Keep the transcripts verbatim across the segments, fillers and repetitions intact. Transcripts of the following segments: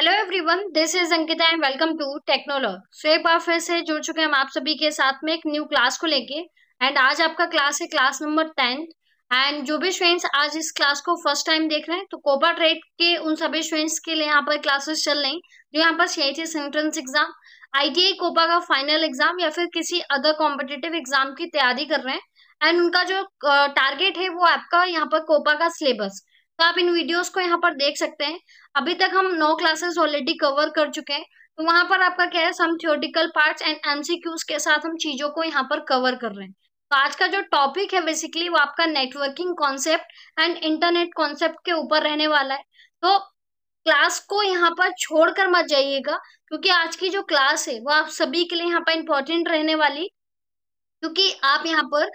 Hello everyone, this is Ankita and welcome to Technolog. So एक बार फिर से जुड़ चुके हैं हम आप सभी के साथ में एक न्यू क्लास को लेके। एंड आज आपका क्लास है क्लास नंबर टेन। एंड जो भी स्टूडेंट्स आज इस क्लास को फर्स्ट टाइम देख रहे हैं तो कोपा ट्रेड के उन सभी स्टूडेंट्स के लिए यहाँ पर क्लासेस चल रही जो यहाँ पर CHS entrance exam, ITI COPA का फाइनल एग्जाम या फिर किसी अदर कॉम्पिटेटिव एग्जाम की तैयारी कर रहे हैं। एंड उनका जो टारगेट है वो आपका यहाँ पर कोपा का सिलेबस, तो आप इन वीडियोस को यहाँ पर देख सकते हैं। अभी तक हम नौ क्लासेस ऑलरेडी कवर कर चुके हैं, तो वहां पर आपका क्या है, some theoretical parts and MCQs के साथ हम चीजों को यहाँ पर कवर कर रहे हैं। तो आज का जो टॉपिक है बेसिकली वो आपका networking concept and internet concept के ऊपर रहने वाला है। तो क्लास को यहाँ पर छोड़कर मत जाइएगा, क्योंकि आज की जो क्लास है वो आप सभी के लिए यहाँ पर इम्पोर्टेंट रहने वाली, क्योंकि आप यहाँ पर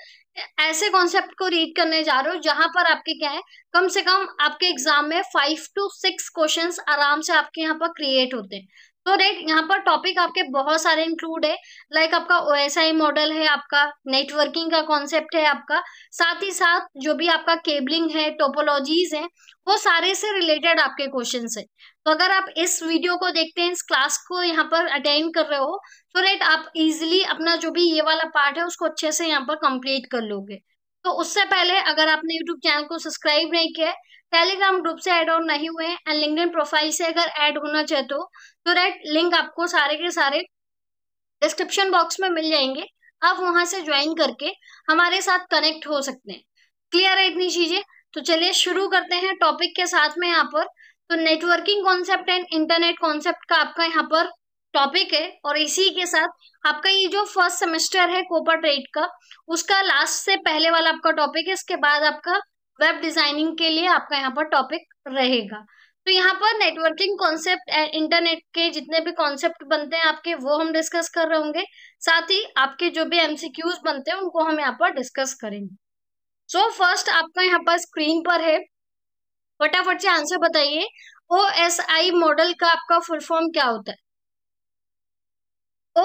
ऐसे कॉन्सेप्ट को रीड करने जा रहे हो जहां पर आपके क्या है, कम से कम आपके एग्जाम में फाइव टू सिक्स क्वेश्चंस आराम से आपके यहाँ पर क्रिएट होते हैं। तो राइट, यहाँ पर टॉपिक आपके बहुत सारे इंक्लूड है, लाइक आपका ओएसआई मॉडल है, आपका नेटवर्किंग का कॉन्सेप्ट है आपका, साथ ही साथ जो भी आपका केबलिंग है, टोपोलॉजीज है, वो सारे से रिलेटेड आपके क्वेश्चंस है। तो अगर आप इस वीडियो को देखते हैं, इस क्लास को यहाँ पर अटेंड कर रहे हो, तो राइट आप इजिली अपना जो भी ये वाला पार्ट है उसको अच्छे से यहाँ पर कंप्लीट कर लोगे। तो उससे पहले अगर आपने यूट्यूब चैनल को सब्सक्राइब नहीं किया है, टेलीग्राम ग्रुप से ऐड ऑन नहीं हुए एंड लिंक्डइन प्रोफाइल से अगर ऐड होना चाहते हो तो राइट लिंक आपको सारे के सारे डिस्क्रिप्शन बॉक्स में मिल जाएंगे, आप वहां से ज्वाइन करके हमारे साथ कनेक्ट हो सकते हैं। क्लियर है इतनी चीजें? तो चलिए शुरू करते हैं टॉपिक के साथ में। यहाँ पर तो networking concept and internet concept का आपका यहाँ पर टॉपिक है, और इसी के साथ आपका ये जो फर्स्ट सेमेस्टर है कोपा ट्रेड का, उसका लास्ट से पहले वाला आपका टॉपिक है। इसके बाद आपका वेब डिजाइनिंग के लिए आपका यहाँ पर टॉपिक रहेगा। तो यहाँ पर नेटवर्किंग कॉन्सेप्ट एंड इंटरनेट के जितने भी कॉन्सेप्ट बनते हैं आपके, वो हम डिस्कस कर रहे होंगे, साथ ही आपके जो भी एमसीक्यूज बनते हैं उनको हम यहाँ पर डिस्कस करेंगे। सो फर्स्ट आपका यहाँ पर स्क्रीन पर है, फटाफट से आंसर बताइए, ओएसआई मॉडल का आपका फुल फॉर्म क्या होता है?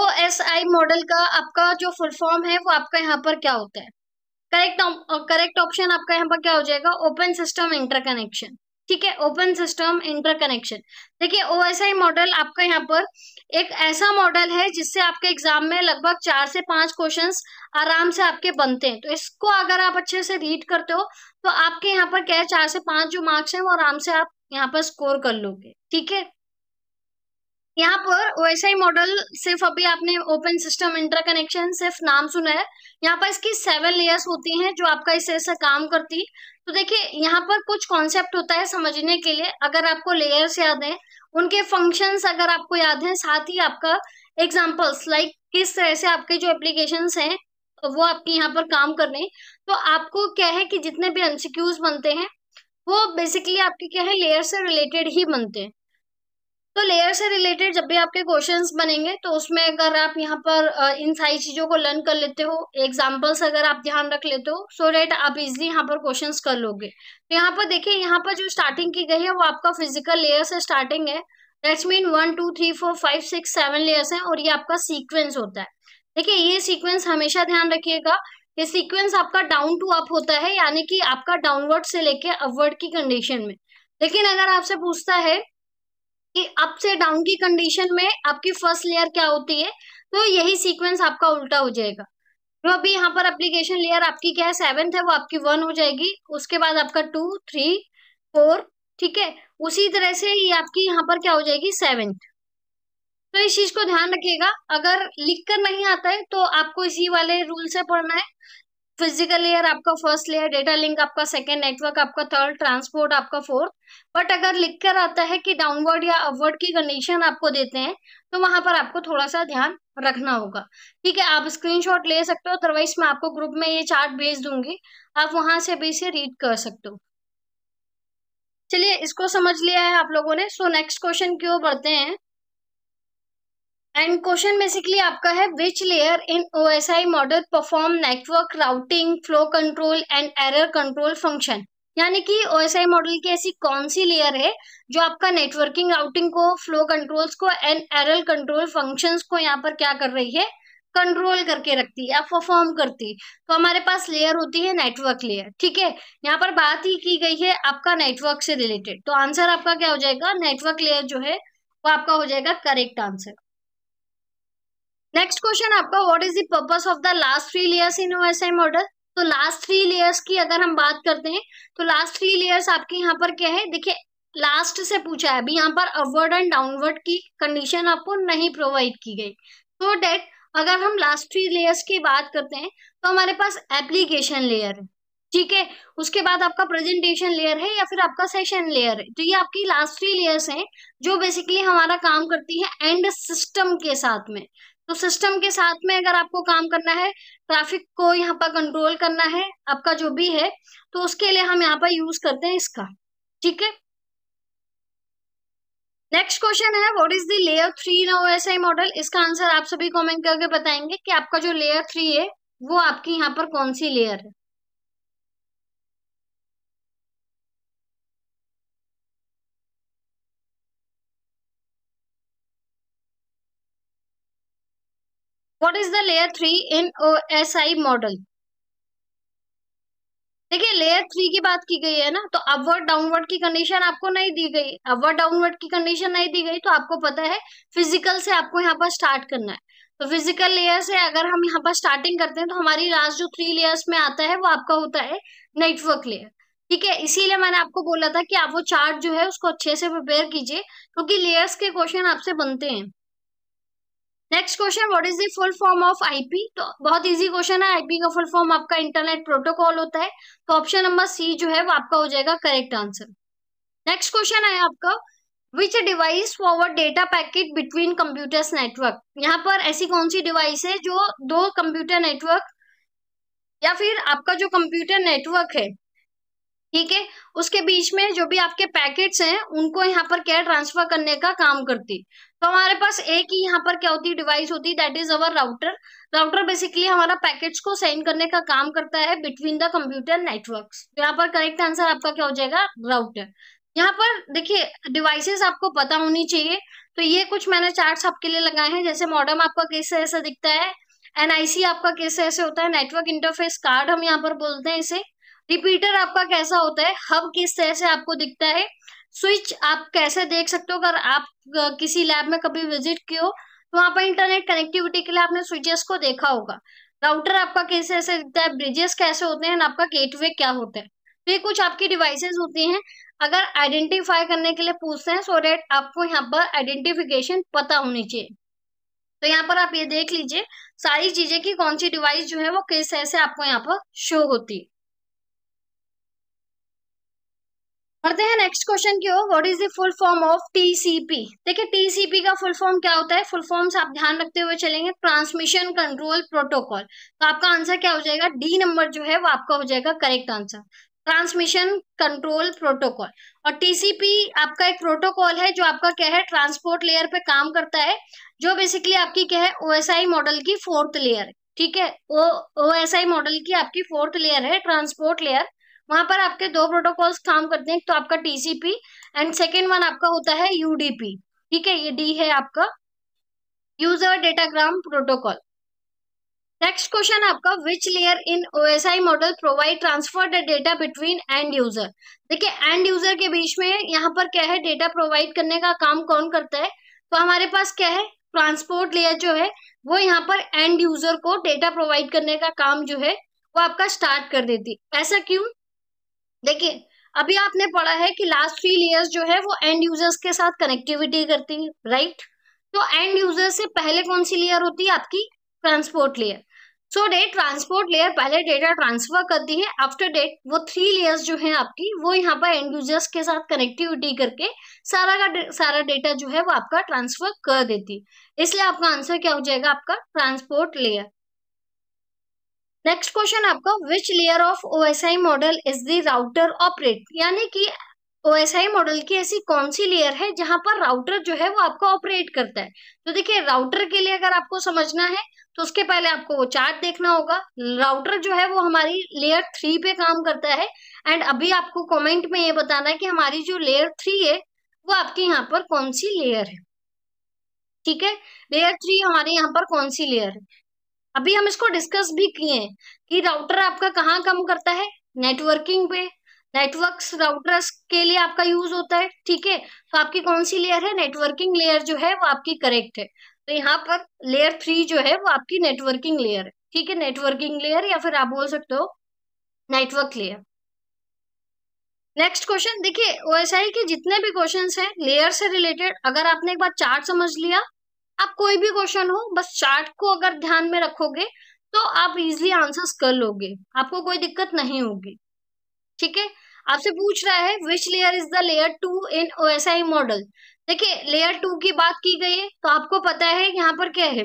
ओएसआई मॉडल का आपका जो फुल फॉर्म है वो आपका यहाँ पर क्या होता है? करेक्ट करेक्ट ऑप्शन आपका यहाँ पर क्या हो जाएगा, ओपन सिस्टम इंटरकनेक्शन। ठीक है, ओपन सिस्टम इंटरकनेक्शन। देखिए ओएसआई मॉडल आपका यहाँ पर एक ऐसा मॉडल है जिससे आपके एग्जाम में लगभग चार से पांच क्वेश्चंस आराम से आपके बनते हैं। तो इसको अगर आप अच्छे से रीड करते हो तो आपके यहाँ पर क्या है, चार से पांच जो मार्क्स हैं वो आराम से आप यहाँ पर स्कोर कर लोगे। ठीक है, यहाँ पर ओएसआई मॉडल सिर्फ अभी आपने ओपन सिस्टम इंटरकनेक्शन सिर्फ नाम सुना है, यहाँ पर इसकी सेवन लेयर्स होती हैं जो आपका इससे से काम करती। तो देखिए यहाँ पर कुछ कॉन्सेप्ट होता है समझने के लिए, अगर आपको लेयर्स याद हैं, उनके फंक्शंस अगर आपको याद हैं, साथ ही आपका एग्जांपल्स लाइक किस तरह से आपके जो एप्लीकेशंस हैं वो आपके यहाँ पर काम कर रहे हैं, तो आपको क्या है कि जितने भी एमसीक्यूज बनते हैं वो बेसिकली आपके क्या है, लेयर से रिलेटेड ही बनते हैं। तो लेयर से रिलेटेड जब भी आपके क्वेश्चंस बनेंगे तो उसमें अगर आप यहाँ पर इन सारी चीजों को लर्न कर लेते हो, एग्जांपल्स अगर आप ध्यान रख लेते हो, सो दैट आप इजीली यहाँ पर क्वेश्चंस कर लोगे। तो यहाँ पर देखिए, यहाँ पर जो स्टार्टिंग की गई है वो आपका फिजिकल लेयर से स्टार्टिंग है, that's mean one two three four five six seven layers हैं, और ये आपका सीक्वेंस होता है। देखिए ये सीक्वेंस हमेशा ध्यान रखिएगा, ये सीक्वेंस आपका डाउन टू अप होता है, यानी कि आपका डाउनवर्ड से लेके अपवर्ड की कंडीशन में। लेकिन अगर आपसे पूछता है अप से डाउन की कंडीशन में आपकी फर्स्ट लेयर क्या होती है, तो यही सीक्वेंस आपका उल्टा हो जाएगा। जो अभी यहाँ पर एप्लीकेशन लेयर आपकी क्या है, सेवेंथ है, वो आपकी वन हो जाएगी, उसके बाद आपका टू थ्री फोर। ठीक है, उसी तरह से ये आपकी यहाँ पर क्या हो जाएगी, सेवेंथ। तो इस चीज को ध्यान रखिएगा, अगर लिख कर नहीं आता है तो आपको इसी वाले रूल से पढ़ना है। फिजिकल लेयर आपका फर्स्ट लेयर, डेटा लिंक आपका सेकंड, नेटवर्क आपका थर्ड, ट्रांसपोर्ट आपका फोर्थ। बट अगर लिख कर आता है कि डाउनवर्ड या अपवर्ड की कंडीशन आपको देते हैं तो वहां पर आपको थोड़ा सा ध्यान रखना होगा। ठीक है, आप स्क्रीनशॉट ले सकते हो, अदरवाइज मैं आपको ग्रुप में ये चार्ट भेज दूंगी, आप वहां से भी इसे रीड कर सकते हो। चलिए इसको समझ लिया है आप लोगों ने। सो नेक्स्ट क्वेश्चन की ओर बढ़ते हैं, एंड क्वेश्चन बेसिकली आपका है, which layer in OSI model perform network routing, flow control and error control function. यानी कि ओएसआई मॉडल की ऐसी कौन सी लेयर है जो आपका नेटवर्किंग राउटिंग को, फ्लो कंट्रोल्स को एंड एरर कंट्रोल फंक्शंस को यहाँ पर क्या कर रही है, कंट्रोल करके रखती है या परफॉर्म करती। तो हमारे पास लेयर होती है नेटवर्क लेयर। ठीक है, यहाँ पर बात ही की गई है आपका नेटवर्क से रिलेटेड, तो आंसर आपका क्या हो जाएगा, नेटवर्क लेयर जो है वो आपका हो जाएगा करेक्ट आंसर। नेक्स्ट क्वेश्चन आपका what is the purpose of the last three layers in OSI model. तो लास्ट थ्री लेयर्स की अगर हम बात करते हैं तो लास्ट थ्री लेयर्स आपके यहाँ पर क्या है, देखिए लास्ट से पूछा है, अभी यहाँ पर अपवर्ड एंड डाउनवर्ड की कंडीशन आपको नहीं प्रोवाइड की गई। सो डेट अगर हम लास्ट थ्री लेयर्स की बात करते हैं तो हमारे पास एप्लीकेशन लेयर है, ठीक है, उसके बाद आपका प्रेजेंटेशन लेयर है या फिर आपका सेशन लेयर है। तो ये आपकी लास्ट थ्री लेयर्स हैं जो बेसिकली हमारा काम करती है एंड सिस्टम के साथ में। तो सिस्टम के साथ में अगर आपको काम करना है, ट्रैफिक को यहाँ पर कंट्रोल करना है आपका जो भी है, तो उसके लिए हम यहाँ पर यूज करते हैं इसका, ठीक है। नेक्स्ट क्वेश्चन है what is the layer three in OSI model. इसका आंसर आप सभी कमेंट करके बताएंगे कि आपका जो लेयर थ्री है वो आपकी यहाँ पर कौन सी लेयर है। What is the layer three in OSI model. देखिए लेयर थ्री की बात की गई है ना, तो अपवर्ड डाउनवर्ड की कंडीशन आपको नहीं दी गई, अपवर्ड डाउनवर्ड की कंडीशन नहीं दी गई, तो आपको पता है फिजिकल से आपको यहाँ पर स्टार्ट करना है। तो फिजिकल लेयर से अगर हम यहाँ पर स्टार्टिंग करते हैं तो हमारी लास्ट जो थ्री लेयर्स में आता है वो आपका होता है नेटवर्क लेयर, ठीक है। इसीलिए मैंने आपको बोला था कि आप वो चार्ट जो है उसको अच्छे से प्रिपेयर कीजिए क्योंकि लेयर्स के क्वेश्चन आपसे बनते हैं। Next question what is the full form of IP. तो बहुत इजी क्वेश्चन है, आईपी का फुल फॉर्म आपका इंटरनेट प्रोटोकॉल होता है, तो ऑप्शन नंबर सी जो है वो आपका हो जाएगा करेक्ट आंसर। नेक्स्ट क्वेश्चन है आपका which device forward data packet between computers network. यहाँ पर ऐसी कौन सी डिवाइस है जो दो कंप्यूटर नेटवर्क या फिर आपका जो कंप्यूटर नेटवर्क है, ठीक है, उसके बीच में जो भी आपके पैकेट्स हैं उनको यहाँ पर क्या ट्रांसफर करने का काम करती। तो हमारे पास एक ही यहाँ पर क्या होती डिवाइस होती, that is our router. Router basically हमारा पैकेट्स को सेंड करने का काम करता है बिटवीन द कंप्यूटर नेटवर्क्स। यहाँ पर करेक्ट आंसर आपका क्या हो जाएगा राउटर। यहाँ पर देखिए डिवाइसेस आपको पता होनी चाहिए, तो ये कुछ मैंने चार्ट्स आपके लिए लगाए हैं, जैसे मॉडम आपका कैसे ऐसा दिखता है, एनआईसी आपका कैसे ऐसे होता है, नेटवर्क इंटरफेस कार्ड हम यहाँ पर बोलते हैं इसे, रिपीटर आपका कैसा होता है, हब किस तरह से आपको दिखता है, स्विच आप कैसे देख सकते हो, अगर आप किसी लैब में कभी विजिट किए हो तो वहां पर इंटरनेट कनेक्टिविटी के लिए आपने स्विचेस को देखा होगा, राउटर आपका कैसे ऐसे दिखता है, ब्रिजेस कैसे होते हैं, आपका गेटवे क्या होता है। तो ये कुछ आपकी डिवाइसेस होती हैं अगर आइडेंटिफाई करने के लिए पूछते हैं, सो डेट आपको यहाँ पर आइडेंटिफिकेशन पता होनी चाहिए। तो यहाँ पर आप ये देख लीजिए सारी चीजें की कौन सी डिवाइस जो है वो किस तरह से आपको यहाँ पर शो होती है। करते हैं नेक्स्ट क्वेश्चन की ओर, what is the full form of TCP. देखिए टीसीपी का फुल फॉर्म क्या होता है, फुल फॉर्म आप ध्यान रखते हुए चलेंगे, ट्रांसमिशन कंट्रोल प्रोटोकॉल। तो आपका आंसर क्या हो जाएगा, डी नंबर जो है वो आपका हो जाएगा correct answer, transmission control protocol. और टीसीपी आपका एक प्रोटोकॉल है जो आपका क्या है ट्रांसपोर्ट लेयर पे काम करता है, जो बेसिकली आपकी क्या है ओएसआई मॉडल की फोर्थ लेयर, ठीक है, ओएसआई मॉडल की आपकी फोर्थ लेयर है ट्रांसपोर्ट लेयर। वहां पर आपके दो प्रोटोकॉल्स काम करते हैं, तो आपका टीसीपी एंड सेकेंड वन आपका होता है यूडीपी, ठीक है, ये डी है आपका user datagram protocol. Next question आपका which layer in OSI model provide transfer the data between end user. देखिए एंड यूजर के बीच में यहाँ पर क्या है डेटा प्रोवाइड करने का काम कौन करता है, तो हमारे पास क्या है ट्रांसपोर्ट लेयर जो है वो यहाँ पर एंड यूजर को डेटा प्रोवाइड करने का काम जो है वो आपका स्टार्ट कर देती। ऐसा क्यों, देखिए अभी आपने पढ़ा है कि लास्ट थ्री लेयर्स जो है वो एंड यूजर्स के साथ कनेक्टिविटी करती है, राइट। तो एंड यूजर से पहले कौन सी लेयर होती है आपकी transport layer. So that transport layer पहले डेटा ट्रांसफर करती है, आफ्टर डेट वो थ्री लेयर्स जो है आपकी वो यहाँ पर एंड यूजर्स के साथ कनेक्टिविटी करके सारा का सारा डेटा जो है वो आपका ट्रांसफर कर देती है, इसलिए आपका आंसर क्या हो जाएगा आपका ट्रांसपोर्ट लेयर। नेक्स्ट क्वेश्चन आपका which layer of OSI model is the router operate, यानी कि ओएसआई मॉडल की ऐसी कौन सी लेयर है जहां पर राउटर जो है वो आपका ऑपरेट करता है। तो देखिए राउटर के लिए अगर आपको समझना है तो उसके पहले आपको वो चार्ट देखना होगा। राउटर जो है वो हमारी लेयर थ्री पे काम करता है एंड अभी आपको कॉमेंट में ये बताना है कि हमारी जो लेयर थ्री है वो आपके यहाँ पर कौन सी लेयर है, ठीक है, लेयर थ्री हमारे यहाँ पर कौन सी लेयर है। अभी हम इसको डिस्कस भी किए कि राउटर आपका कहाँ काम करता है, नेटवर्किंग पे। नेटवर्क्स राउटर्स के लिए आपका यूज होता है, ठीक है। तो आपकी कौन सी लेयर है, नेटवर्किंग लेयर जो है वो आपकी करेक्ट है। तो यहाँ पर लेयर थ्री जो है वो आपकी नेटवर्किंग लेयर है, ठीक है, नेटवर्किंग लेयर या फिर आप बोल सकते हो नेटवर्क लेयर। नेक्स्ट क्वेश्चन देखिए, ओएसआई के जितने भी क्वेश्चंस हैं लेयर से रिलेटेड, अगर आपने एक बार चार्ट समझ लिया, आप कोई भी क्वेश्चन हो बस चार्ट को अगर ध्यान में रखोगे तो आप इजिली आंसर्स कर लोगे, आपको कोई दिक्कत नहीं होगी, ठीक है। आपसे पूछ रहा है which layer is the layer two in OSI model. देखिए लेयर टू की बात की गई है तो आपको पता है यहाँ पर क्या है,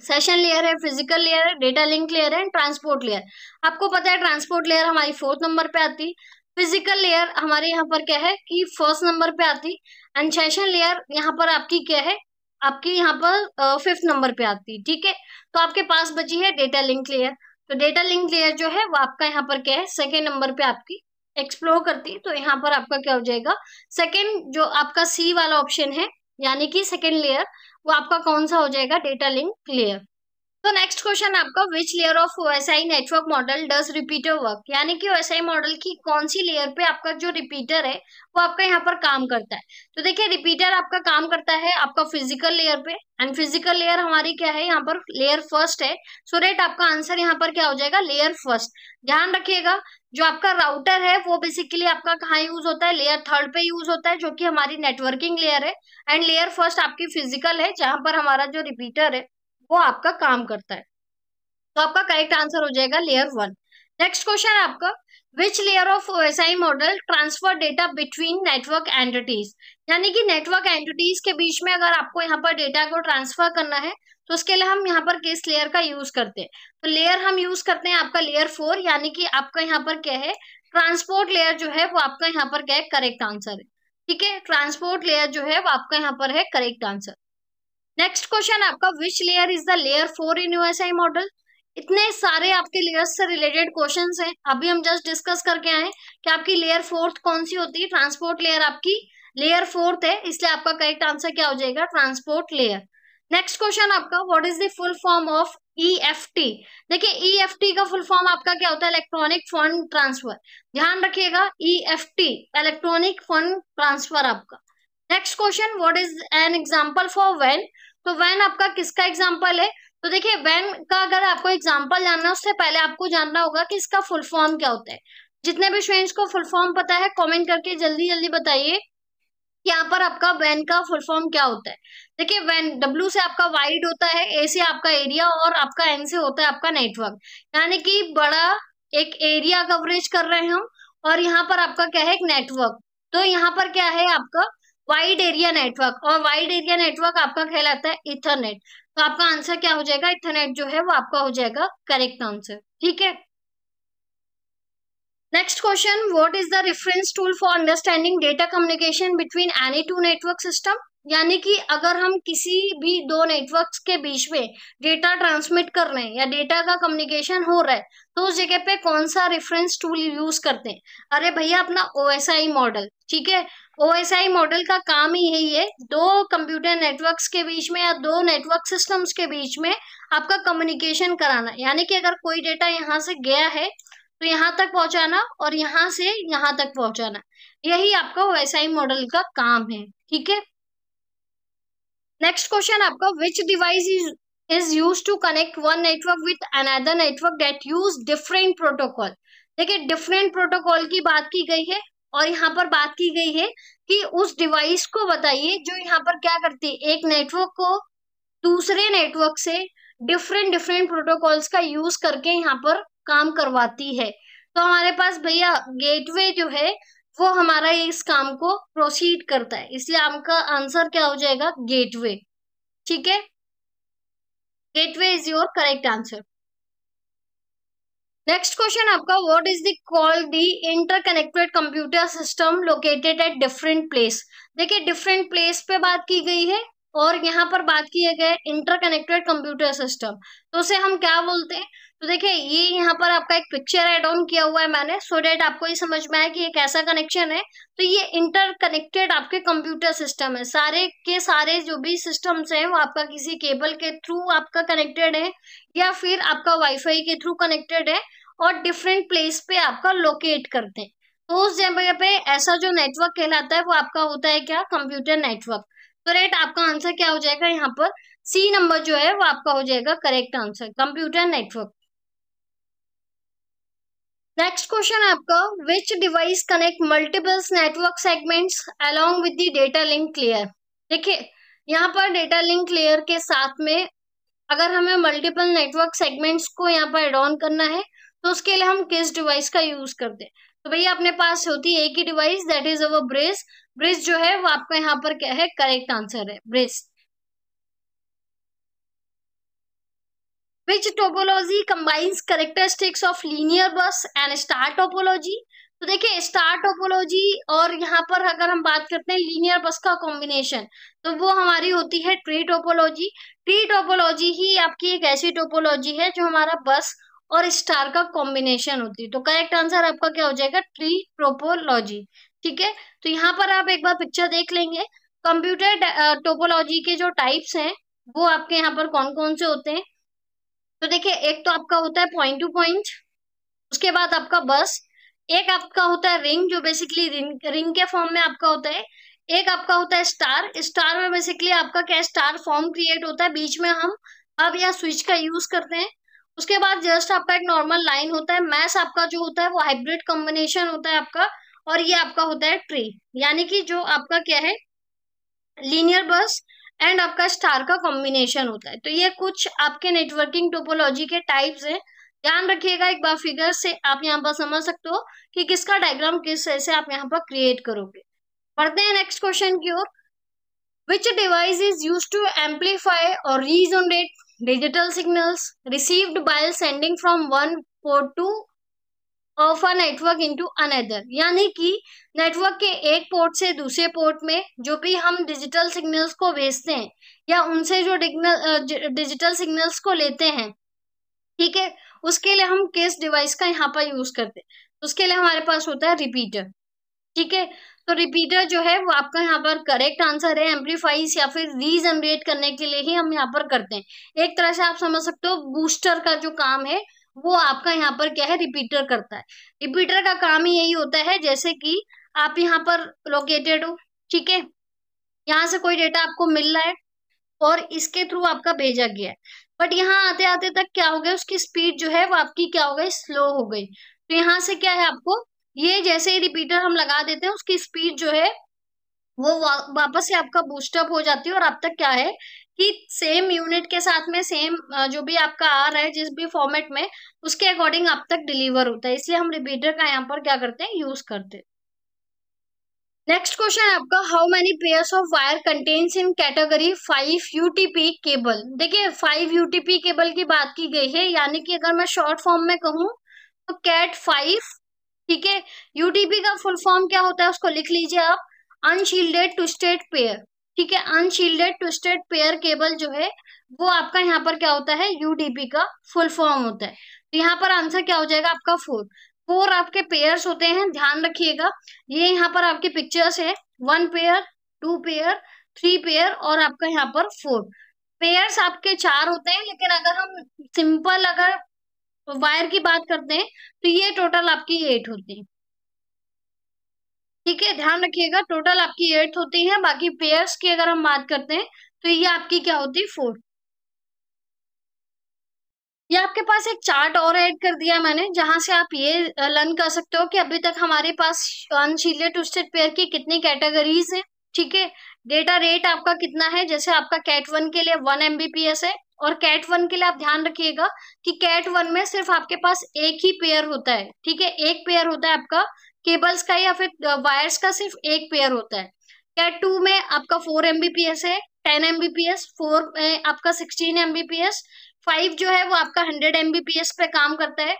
सेशन लेयर है, फिजिकल लेयर है, डेटा लिंक लेयर है, ट्रांसपोर्ट लेयर। आपको पता है ट्रांसपोर्ट लेयर हमारी फोर्थ नंबर पे आती, फिजिकल लेयर हमारे यहाँ पर क्या है कि फर्स्ट नंबर पे आती, एंड सेशन लेयर यहाँ पर आपकी क्या है, आपकी यहाँ पर फिफ्थ नंबर पे आती, ठीक है। तो आपके पास बची है डेटा लिंक लेयर। तो डेटा लिंक लेयर जो है वो आपका यहाँ पर क्या है, सेकेंड नंबर पे आपकी एक्सप्लोर करती है। तो यहाँ पर आपका क्या हो जाएगा, सेकेंड जो आपका सी वाला ऑप्शन है यानी कि सेकेंड लेयर, वो आपका कौन सा हो जाएगा, डेटा लिंक लेयर। तो नेक्स्ट क्वेश्चन आपका, which layer of OSI network model does repeater work, यानी कि ओएसआई मॉडल की कौन सी लेयर पे आपका जो रिपीटर है वो आपका यहाँ पर काम करता है। तो देखिए रिपीटर आपका काम करता है आपका फिजिकल लेयर पे, एंड फिजिकल लेयर हमारी क्या है यहाँ पर लेयर फर्स्ट है। सो रेट आपका आंसर यहाँ पर क्या हो जाएगा, लेयर फर्स्ट। ध्यान रखिएगा जो आपका राउटर है वो बेसिकली आपका कहाँ यूज होता है, लेयर थर्ड पे यूज होता है जो कि हमारी नेटवर्किंग लेयर है, एंड लेयर फर्स्ट आपकी फिजिकल है जहां पर हमारा जो रिपीटर है वो आपका काम करता है। तो आपका करेक्ट आंसर हो जाएगा लेयर वन। नेक्स्ट क्वेश्चन है आपका, which layer of OSI model transfer data between network entities, यानी कि नेटवर्क एंटिटीज के बीच में अगर आपको यहाँ पर डेटा को ट्रांसफर करना है तो उसके लिए हम यहाँ पर किस लेयर का यूज करते हैं। तो लेयर हम यूज करते हैं आपका लेयर फोर, यानी कि आपका यहाँ पर क्या है, ट्रांसपोर्ट लेयर जो है वो आपका यहाँ पर क्या है, करेक्ट आंसर है, ठीक है। ट्रांसपोर्ट लेयर जो है वो आपका यहाँ पर है करेक्ट आंसर। नेक्स्ट क्वेश्चन आपका, which layer is the layer four in OSI model. इतने सारे आपके लेयर्स से रिलेटेड क्वेश्चंस हैं, अभी हम जस्ट डिस्कस करके आए कि आपकी लेयर फोर्थ कौन सी होती है, ट्रांसपोर्ट लेयर आपकी लेयर फोर्थ है, इसलिए आपका करेक्ट आंसर क्या हो जाएगा, ट्रांसपोर्ट लेयर। नेक्स्ट क्वेश्चन आपका, what is the full form of E F T. देखिए ई एफ टी का फुल फॉर्म आपका क्या होता है, इलेक्ट्रॉनिक फंड ट्रांसफर। ध्यान रखिएगा E F T electronic fund transfer आपका। Next question, what is an example for वैन। तो वैन आपका किसका एग्जांपल है। तो देखिए वैन का अगर आपको एग्जांपल जानना है उससे पहले आपको जानना होगा कि इसका फुल फॉर्म क्या होता है। जितने भी स्टूडेंट्स को फुल फॉर्म पता है कमेंट करके जल्दी जल्दी बताइए यहाँ पर आपका वैन का फुल फॉर्म क्या होता है। देखिए वैन डब्ल्यू से आपका वाइड होता है, ए से आपका एरिया, और आपका एन से होता है आपका नेटवर्क, यानी कि बड़ा एक एरिया कवरेज कर रहे हैं हम, और यहाँ पर आपका क्या है एक नेटवर्क। तो यहाँ पर क्या है आपका वाइड एरिया नेटवर्क, और वाइड एरिया नेटवर्क आपका कहलाता है इथरनेट। तो आपका आंसर क्या हो जाएगा, इथरनेट जो है वो आपका हो जाएगा करेक्ट आंसर, ठीक है। Next question, what is the reference tool for understanding data communication between any two network system, यानी कि अगर हम किसी भी दो नेटवर्क्स के बीच में डेटा ट्रांसमिट कर रहे हैं या डेटा का कम्युनिकेशन हो रहा है तो उस जगह पे कौन सा रेफरेंस टूल यूज करते हैं। अरे भैया अपना ओएसआई मॉडल, ठीक है। ओएसआई मॉडल का काम ही है ये, दो कंप्यूटर नेटवर्क्स के बीच में या दो नेटवर्क सिस्टम्स के बीच में आपका कम्युनिकेशन कराना, यानी कि अगर कोई डेटा यहाँ से गया है तो यहाँ तक पहुंचाना और यहाँ से यहाँ तक पहुंचाना, यही आपका ओएसआई मॉडल का काम है, ठीक है। नेक्स्ट क्वेश्चन आपका, which device is is use to connect one network with another network that use different protocol. देखिए डिफरेंट प्रोटोकॉल की बात की गई है और यहाँ पर बात की गई है कि उस डिवाइस को बताइए जो यहाँ पर क्या करती है, एक नेटवर्क को दूसरे नेटवर्क से डिफरेंट डिफरेंट प्रोटोकॉल्स का यूज करके यहाँ पर काम करवाती है। तो हमारे पास भैया गेटवे जो है वो हमारा इस काम को प्रोसीड करता है, इसलिए आपका आंसर क्या हो जाएगा, गेटवे, ठीक है। Gateway is your correct answer. Next question आपका, what is the call the interconnected computer system located at different place. देखिए डिफरेंट प्लेस पे बात की गई है और यहाँ पर बात किया गया इंटरकनेक्टेड कंप्यूटर सिस्टम, तो उसे हम क्या बोलते हैं। तो देखिए ये यहाँ पर आपका एक पिक्चर ऐड ऑन किया हुआ है मैंने, सो डेट आपको ये समझ में आया कि ये कैसा कनेक्शन है। तो ये इंटरकनेक्टेड आपके कंप्यूटर सिस्टम है, सारे के सारे जो भी सिस्टम्स हैं वो आपका किसी केबल के थ्रू आपका कनेक्टेड है या फिर आपका वाईफाई के थ्रू कनेक्टेड है और डिफरेंट प्लेस पे आपका लोकेट करते हैं। तो उस जगह पे ऐसा जो नेटवर्क कहलाता है वो आपका होता है क्या, कंप्यूटर नेटवर्क। तो राइट आपका आंसर क्या हो जाएगा यहाँ पर, सी नंबर जो है वो आपका हो जाएगा correct answer, computer network. Next question है आपका, which device connect multiples network segments along with the data link layer. देखिए यहाँ पर डेटा लिंक लेयर के साथ में अगर हमें मल्टीपल नेटवर्क सेगमेंट्स को यहाँ पर एड ऑन करना है तो उसके लिए हम किस डिवाइस का यूज करते हैं। तो भैया अपने पास होती है एक ही device, that is our bridge. Bridge जो है वो आपका यहाँ पर क्या है, करेक्ट आंसर है bridge. Which topology combines characteristics of linear bus and star topology. तो देखिए स्टार टोपोलॉजी और यहाँ पर अगर हम बात करते हैं लीनियर बस का कॉम्बिनेशन तो वो हमारी होती है ट्री टोपोलॉजी। ट्री टोपोलॉजी ही आपकी एक ऐसी टोपोलॉजी है जो हमारा बस और स्टार का कॉम्बिनेशन होती है। तो करेक्ट आंसर आपका क्या हो जाएगा, ट्री टोपोलॉजी। ठीक है, तो यहाँ पर आप एक बार पिक्चर देख लेंगे। कंप्यूटर टोपोलॉजी के जो टाइप्स हैं वो आपके यहाँ पर कौन कौन से होते हैं। तो देखिये एक तो आपका होता है पॉइंट टू पॉइंट, उसके बाद आपका बस, एक आपका होता है रिंग जो बेसिकली रिंग रिंग के फॉर्म में आपका होता है, एक आपका होता है स्टार। स्टार में बेसिकली आपका क्या स्टार फॉर्म क्रिएट होता है, बीच में हम अब या स्विच का यूज करते हैं। उसके बाद जस्ट आपका एक नॉर्मल लाइन होता है। मैश आपका जो होता है वो हाइब्रिड कॉम्बिनेशन होता है आपका, और ये आपका होता है ट्री, यानी कि जो आपका क्या है लीनियर बस एंड आपका स्टार का कॉम्बिनेशन होता है। तो ये कुछ आपके नेटवर्किंग टोपोलॉजी के टाइप्स हैं। ध्यान रखिएगा, एक बार फिगर से आप यहाँ पर समझ सकते हो कि किसका डायग्राम किस ऐसे आप यहाँ पर क्रिएट करोगे। पढ़ते हैं नेक्स्ट क्वेश्चन की ओर। Which device is used to amplify और regenerate digital signals received by sending from one port to of a network into another. यानी कि नेटवर्क के एक पोर्ट से दूसरे पोर्ट में जो भी हम डिजिटल सिग्नल्स को भेजते हैं या उनसे जो डिजिटल सिग्नल्स को लेते हैं, ठीक है, उसके लिए हम किस डिवाइस का यहाँ पर यूज करते हैं। उसके लिए हमारे पास होता है रिपीटर। ठीक है, तो रिपीटर जो है वो आपका यहाँ पर करेक्ट आंसर है। एम्पलीफाइज या फिर रीजनरेट करने के लिए ही हम यहाँ पर करते हैं। एक तरह से आप समझ सकते हो बूस्टर का जो काम है वो आपका यहाँ पर क्या है, रिपीटर करता है। रिपीटर का काम ही यही होता है, जैसे कि आप यहाँ पर लोकेटेड हो, ठीक है, यहाँ से कोई डेटा आपको मिल रहा है और इसके थ्रू आपका भेजा गया है, बट यहाँ आते आते तक क्या हो गया, उसकी स्पीड जो है वो आपकी क्या हो गई, स्लो हो गई। तो यहाँ से क्या है आपको, ये जैसे ही रिपीटर हम लगा देते हैं उसकी स्पीड जो है वो वापस से आपका बूस्टअप हो जाती है और आप तक क्या है कि सेम यूनिट के साथ में सेम जो भी आपका आ रहा है जिस भी फॉर्मेट में उसके अकॉर्डिंग आप तक डिलीवर होता है। इसलिए हम रिपीटर का यहाँ पर क्या करते हैं, यूज करते हैं। नेक्स्ट क्वेश्चन है आपका, how many pairs of wire contains in category five UTP cable. देखिए फाइव यूटीपी केबल की बात की गई है, यानी कि अगर मैं शॉर्ट फॉर्म में कहूँ तो कैट फाइव, ठीक है। यूटीपी का फुल फॉर्म क्या होता है उसको लिख लीजिए आप, अनशील्डेड ट्विस्टेड पेयर। ठीक है, अनशील्डेड ट्विस्टेड पेयर केबल जो है वो आपका यहाँ पर क्या होता है, यूटीपी का फुल फॉर्म होता है। तो यहाँ पर आंसर क्या हो जाएगा आपका फोर। फोर आपके पेयर्स होते हैं, ध्यान रखिएगा। ये यहाँ पर आपके पिक्चर्स है, one pair, two pair, three pair और आपका यहाँ पर फोर। पेयर्स आपके चार होते हैं, लेकिन अगर हम सिंपल अगर वायर की बात करते हैं तो ये टोटल आपकी एट होती है। ठीक है, ध्यान रखिएगा, टोटल आपकी एट होती है। बाकी पेयर्स की अगर हम बात करते हैं तो ये आपकी क्या होती है, फोर। ये आपके पास एक चार्ट और ऐड कर दिया मैंने, जहां से आप ये लर्न कर सकते हो कि अभी तक हमारे पास अनशील्डेड ट्विस्टेड पेयर की कितनी कैटेगरीज है। ठीक है, डेटा रेट आपका कितना है, जैसे आपका कैट वन के लिए वन एमबीपीएस है। और कैट वन के लिए आप ध्यान रखिएगा कि कैट वन में सिर्फ आपके पास एक ही पेयर होता है। ठीक है, एक पेयर होता है आपका केबल्स का या फिर वायर्स का, सिर्फ एक पेयर होता है। कैट टू में आपका फोर एमबीपीएस है, टेन एमबीपीएस, फोर में आपका सिक्सटीन एमबीपीएस, फाइव जो है वो आपका हंड्रेड एमबीपीएस पे काम करता है।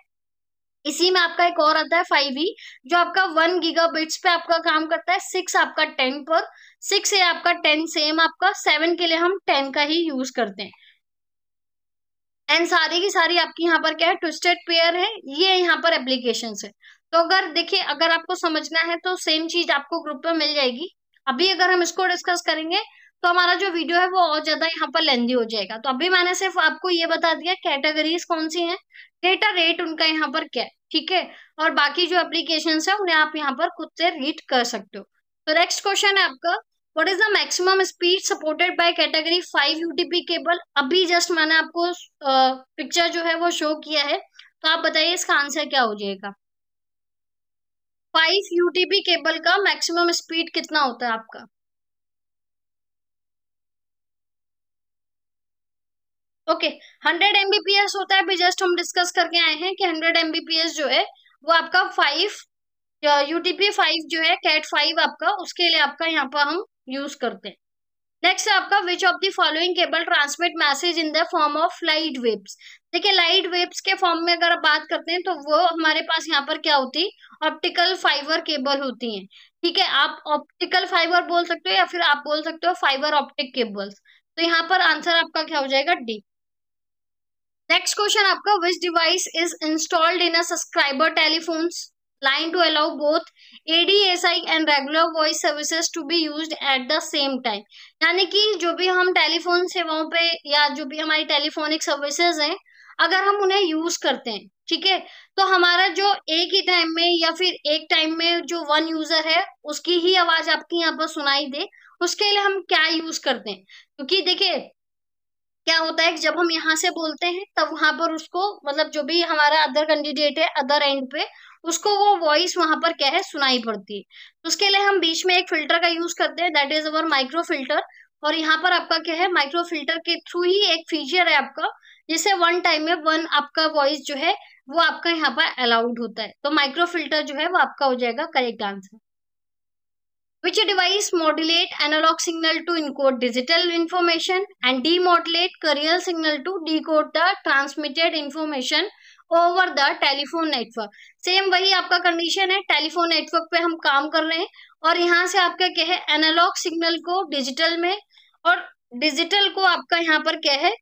इसी में आपका एक और आता है फाइव ई जो आपका वन गीगाबिट्स पे आपका काम करता है। सिक्स आपका टेन पर, सिक्स है आपका टेन सेम, आपका सेवन के लिए हम टेन का ही यूज करते हैं। एंड सारी की सारी आपकी यहाँ पर क्या है, ट्विस्टेड पेयर है। ये यहाँ पर एप्लीकेशन है। तो अगर देखिए अगर आपको समझना है तो सेम चीज आपको ग्रुप पर मिल जाएगी। अभी अगर हम इसको डिस्कस करेंगे तो हमारा जो वीडियो है वो और ज्यादा यहाँ पर लेंथी हो जाएगा। तो अभी मैंने सिर्फ आपको ये बता दिया कैटेगरीज कौन सी हैं, डेटा रेट उनका यहाँ पर क्या है। ठीक है, और बाकी जो एप्लीकेशंस है उन्हें आप यहाँ पर खुद से रीड कर सकते हो। तो नेक्स्ट क्वेश्चन है आपका, what is the maximum speed supported by category five UDP cable. अभी जस्ट मैंने आपको पिक्चर जो है वो शो किया है, तो आप बताइए इसका आंसर क्या हो जाएगा। फाइव यूडीपी केबल का मैक्सिमम स्पीड कितना होता है आपका, ओके, हंड्रेड एमबीपीएस होता है। अभी जस्ट हम डिस्कस करके आए हैं कि हंड्रेड एमबीपीएस जो है वो आपका फाइव यूटीपी फाइव जो है कैट फाइव आपका, उसके लिए आपका यहाँ पर हम यूज करते हैं। नेक्स्ट है आपका, which of the following cable transmit message in the form of light waves. देखिए लाइट वेव्स के फॉर्म में अगर आप बात करते हैं तो वो हमारे पास यहाँ पर क्या होती है, ऑप्टिकल फाइबर केबल होती है। ठीक है, आप ऑप्टिकल फाइबर बोल सकते हो या फिर आप बोल सकते हो फाइबर ऑप्टिक केबल्स। तो यहाँ पर आंसर आपका क्या हो जाएगा, डी। नेक्स्ट क्वेश्चन आपका, which device is installed in a subscriber telephone line to allow both ADSI and regular voice services to be used at the same time. यानी कि जो भी हम टेलीफोन सेवाओं पे या जो भी हमारी टेलीफोनिक सर्विसेज हैं अगर हम उन्हें यूज करते हैं, ठीक है, तो हमारा जो एक ही टाइम में या फिर एक टाइम में जो वन यूजर है उसकी ही आवाज आपकी यहाँ पर सुनाई दे, उसके लिए हम क्या यूज करते हैं। क्योंकि देखिये क्या होता है कि जब हम यहाँ से बोलते हैं तब वहां पर उसको मतलब जो भी हमारा अदर कैंडिडेट है अदर एंड पे उसको वो वॉइस वहां पर क्या है सुनाई पड़ती है। तो उसके लिए हम बीच में एक फिल्टर का यूज करते हैं, that is our micro filter. और यहाँ पर आपका क्या है, माइक्रो फिल्टर के थ्रू ही एक फीचर है आपका जिससे वन टाइम में वन आपका वॉइस जो है वो आपका यहाँ पर अलाउड होता है। तो माइक्रो फिल्टर जो है वो आपका हो जाएगा correct answer. Which device modulate analog signal to encode digital information and demodulate courier signal to decode the transmitted information over the telephone network? Same वही आपका कंडीशन है, टेलीफोन नेटवर्क पे हम काम कर रहे हैं और यहाँ से आपका क्या है, एनालॉग सिग्नल को डिजिटल में और डिजिटल को आपका यहाँ पर क्या है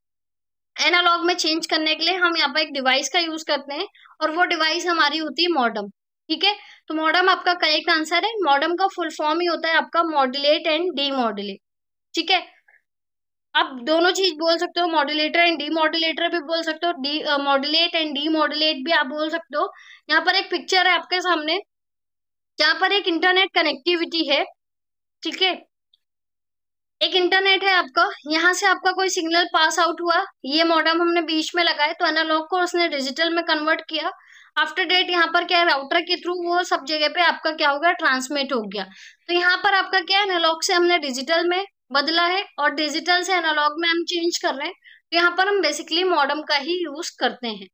एनालॉग में चेंज करने के लिए हम यहाँ पर एक डिवाइस का यूज करते हैं और वो डिवाइस हमारी होती है मॉडम। ठीक है, तो मॉडम आपका करेक्ट आंसर है। मॉडम का फुल फॉर्म ही होता है आपका मॉड्यूलेट एंड डीमॉड्यूलेट। ठीक है, आप दोनों चीज बोल सकते हो, मॉड्यूलेटर एंड डीमॉड्यूलेटर भी बोल सकते हो, डी मॉड्यूलेट एंड डीमॉड्यूलेट भी आप बोल सकते हो। यहाँ पर एक पिक्चर है आपके सामने जहाँ पर एक इंटरनेट कनेक्टिविटी है। ठीक है, एक इंटरनेट है आपका, यहाँ से आपका कोई सिग्नल पास आउट हुआ, ये मॉडम हमने बीच में लगाया तो एनालॉग को उसने डिजिटल में कन्वर्ट किया। आफ्टर डेट यहाँ पर क्या है, राउटर के थ्रू वो सब जगह पे आपका क्या हो गया, ट्रांसमिट हो गया। तो यहाँ पर आपका क्या है, एनालॉग से हमने डिजिटल में बदला है और डिजिटल से एनालॉग में हम चेंज कर रहे हैं। तो यहाँ पर हम बेसिकली मॉडम का ही यूज करते हैं।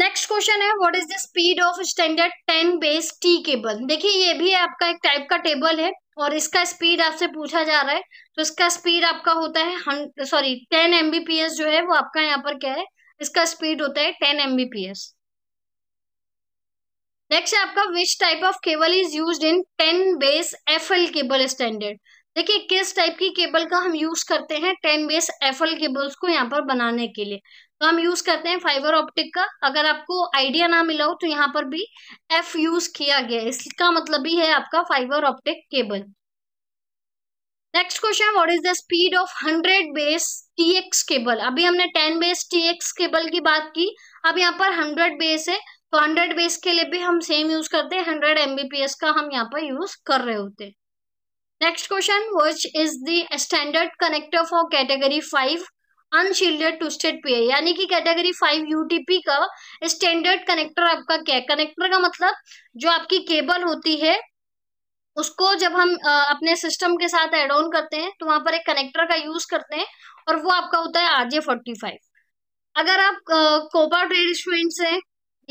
नेक्स्ट क्वेश्चन है, what is the speed of standard ten base T cable. देखिए ये भी है आपका एक टाइप का टेबल है और इसका स्पीड आपसे पूछा जा रहा है, तो इसका स्पीड आपका होता है सॉरी टेन एमबीपीएस जो है वो आपका यहाँ पर क्या है, इसका स्पीड होता है टेन एमबीपीएस। नेक्स्ट है आपका, which type of cable is used in ten base FL cable standard. देखिए किस टाइप की केबल का हम यूज करते हैं टेन बेस एफएल केबल्स को यहाँ पर बनाने के लिए, तो हम यूज करते हैं फाइबर ऑप्टिक का। अगर आपको आइडिया ना मिला हो तो यहाँ पर भी एफ यूज किया गया, इसका मतलब ही है आपका fibre optic cable. Next question, what is the speed of hundred base TX cable. अभी हमने टेन बेस टीएक्स केबल की बात की, अब यहाँ पर हंड्रेड बेस है तो हंड्रेड बेस के लिए भी हम सेम यूज करते हैं, हंड्रेड एमबीपीएस का हम यहाँ पर यूज कर रहे होते हैं। Next question, which is the standard connector for category five unshielded twisted pi. यानी कि कैटेगरी फाइव यूटीपी का स्टैंडर्ड कनेक्टर आपका क्या है, कनेक्टर का मतलब जो आपकी केबल होती है उसको जब हम अपने सिस्टम के साथ एड ऑन करते हैं तो वहां पर एक कनेक्टर का यूज करते हैं और वो आपका होता है आरजे फोर्टी फाइव। अगर आप कोपा ट्रेड स्टूडेंट से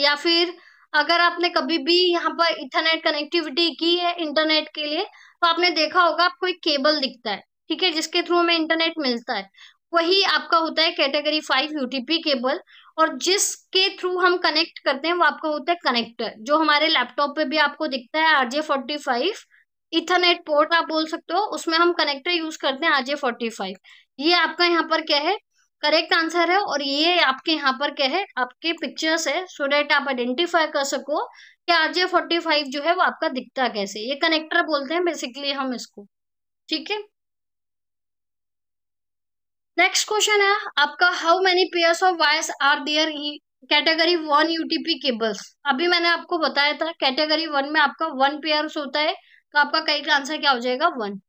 या फिर अगर आपने कभी भी यहाँ पर इथरनेट कनेक्टिविटी की है इंटरनेट के लिए तो आपने देखा होगा आपको एक केबल दिखता है, ठीक है, जिसके थ्रू हमें इंटरनेट मिलता है, वही आपका होता है कैटेगरी फाइव यूटीपी केबल। और जिसके थ्रू हम कनेक्ट करते हैं वो आपका होता है कनेक्टर, जो हमारे लैपटॉप पे भी आपको दिखता है RJ forty five ethernet port आप बोल सकते हो, उसमें हम कनेक्टर यूज करते हैं आरजे फोर्टी फाइव। ये आपका यहाँ पर क्या है करेक्ट आंसर है और ये आपके यहाँ पर क्या है आपके पिक्चर्स है सो डेट आप आइडेंटिफाई कर सको कि आरजे फोर्टी फाइव जो है वो आपका दिखता कैसे, ये कनेक्टर बोलते हैं बेसिकली हम इसको। ठीक है, नेक्स्ट क्वेश्चन है आपका, how many pairs of wires are there category one UTP cables. अभी मैंने आपको बताया था कैटेगरी वन में आपका वन पेयर्स होता है, तो आपका करेक्ट आंसर क्या हो जाएगा, वन।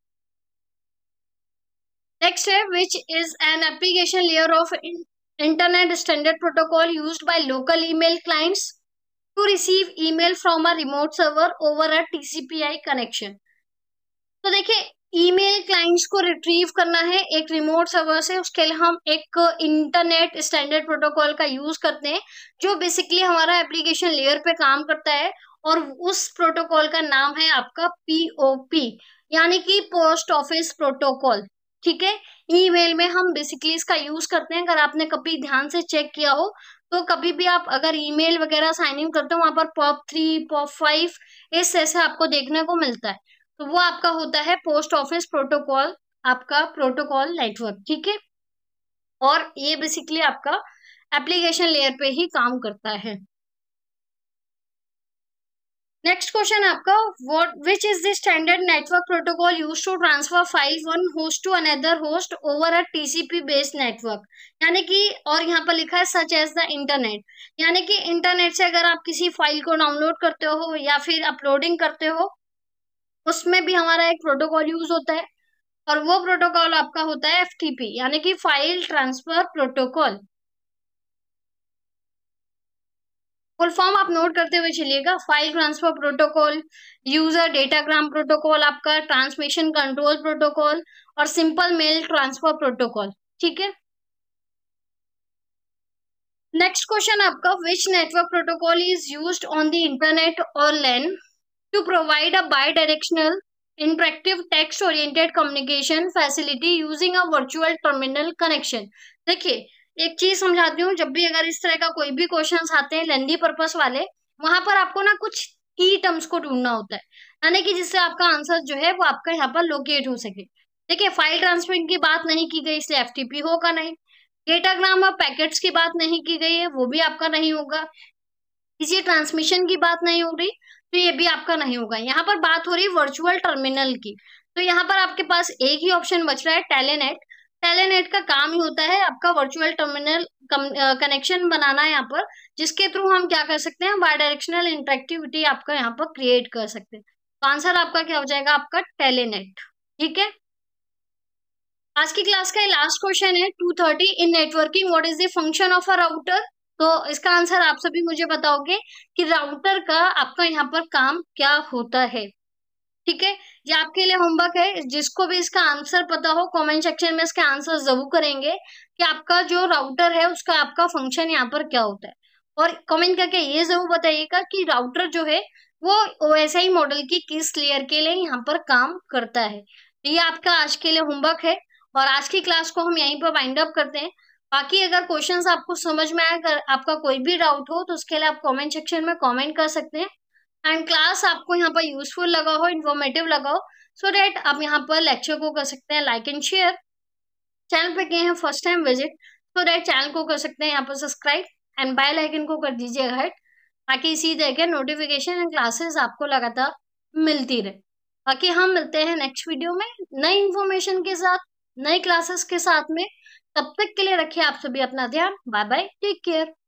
नेक्स्ट है which is an application layer of internet standard protocol used by local email clients to receive email from a remote server over a TCPI connection. तो देखिए ईमेल क्लाइंट्स को retrieve करना है एक रिमोट सर्वर से, उसके लिए हम एक इंटरनेट स्टैंडर्ड प्रोटोकॉल का यूज करते हैं जो बेसिकली हमारा एप्लीकेशन लेयर पे काम करता है, और उस प्रोटोकॉल का नाम है आपका पीओपी यानी कि पोस्ट ऑफिस प्रोटोकॉल। ठीक है, ईमेल में हम बेसिकली इसका यूज करते हैं। अगर आपने कभी ध्यान से चेक किया हो तो कभी भी आप अगर ईमेल वगैरह साइन इन करते हो वहां पर पॉप थ्री पॉप फाइव इस ऐसे आपको देखने को मिलता है, तो वो आपका होता है पोस्ट ऑफिस प्रोटोकॉल, आपका प्रोटोकॉल नेटवर्क। ठीक है, और ये बेसिकली आपका एप्लीकेशन लेयर पे ही काम करता है। नेक्स्ट क्वेश्चन आपका what which is the standard network protocol used to transfer file one host to another host over a TCP based network, यानी कि, और यहाँ पर लिखा है सच एज द इंटरनेट, यानी कि इंटरनेट से अगर आप किसी फाइल को डाउनलोड करते हो या फिर अपलोडिंग करते हो उसमें भी हमारा एक प्रोटोकॉल यूज होता है, और वो प्रोटोकॉल आपका होता है एफटीपी यानी कि file transfer protocol. Full form आप नोट करते हुए चलिएगा, file transfer protocol, user datagram protocol, आपका ट्रांसमिशन कंट्रोल प्रोटोकॉल और सिंपल मेल ट्रांसफर प्रोटोकॉल। ठीक है, नेक्स्ट क्वेश्चन आपका which network protocol is used on the internet और LAN to provide a bidirectional interactive text oriented communication facility using a virtual terminal connection। देखिए एक चीज समझाती हूँ, जब भी अगर इस तरह का कोई भी क्वेश्चंस आते हैं लेंथी पर्पस वाले, वहां पर आपको ना कुछ की टर्म्स को ढूंढना होता है, यानी कि जिससे आपका आंसर जो है वो आपका यहाँ पर लोकेट हो सके। देखिए फाइल ट्रांसफर की बात नहीं की गई इसलिए एफटीपी होगा नहीं, डेटाग्राम और पैकेट्स की बात नहीं की गई है वो भी आपका नहीं होगा, किसी ट्रांसमिशन की बात नहीं हो रही तो ये भी आपका नहीं होगा। यहाँ पर बात हो रही है वर्चुअल टर्मिनल की, तो यहाँ पर आपके पास एक ही ऑप्शन बच रहा है टेलीनेट। टेलीनेट का काम ही होता है आपका वर्चुअल टर्मिनल कनेक्शन बनाना है यहाँ पर, जिसके थ्रू हम क्या कर सकते हैं, बाय डायरेक्शनल इंटरेक्टिविटी आपका यहाँ पर क्रिएट कर सकते हैं। तो आंसर आपका क्या हो जाएगा, आपका टेलीनेट। ठीक है, आज की क्लास का लास्ट क्वेश्चन है two thirty in networking what is the function of a router. तो इसका आंसर आप सभी मुझे बताओगे कि राउटर का आपका यहाँ पर काम क्या होता है। ठीक है, ये आपके लिए होमवर्क है, जिसको भी इसका आंसर पता हो कमेंट सेक्शन में इसके आंसर जरूर करेंगे कि आपका जो राउटर है उसका आपका फंक्शन यहाँ पर क्या होता है, और कमेंट करके ये जरूर बताइएगा कि राउटर जो है वो ओएसआई मॉडल की किस लेयर के लिए यहाँ पर काम करता है। तो ये आपका आज के लिए होमवर्क है, और आज की क्लास को हम यहीं पर वाइंड अप करते हैं। बाकी अगर क्वेश्चंस आपको समझ में आए, अगर आपका कोई भी डाउट हो तो उसके लिए आप कमेंट सेक्शन में कमेंट कर सकते हैं। एंड क्लास आपको यहाँ पर यूजफुल लगा हो, इन्फॉर्मेटिव लगा हो, सो डैट आप यहाँ पर लेक्चर को कर सकते हैं लाइक एंड शेयर। चैनल पे गए हैं first time visit, so that channel को कर सकते हैं यहाँ पर सब्सक्राइब एंड बेल आइकन को कर दीजिए हिट, ताकि इसी तरह के नोटिफिकेशन एंड क्लासेस आपको लगातार मिलती रहे। बाकी हम मिलते हैं नेक्स्ट वीडियो में नई इन्फॉर्मेशन के साथ, नई क्लासेस के साथ में। तब तक के लिए रखिए आप सभी अपना ध्यान। Bye bye, take care.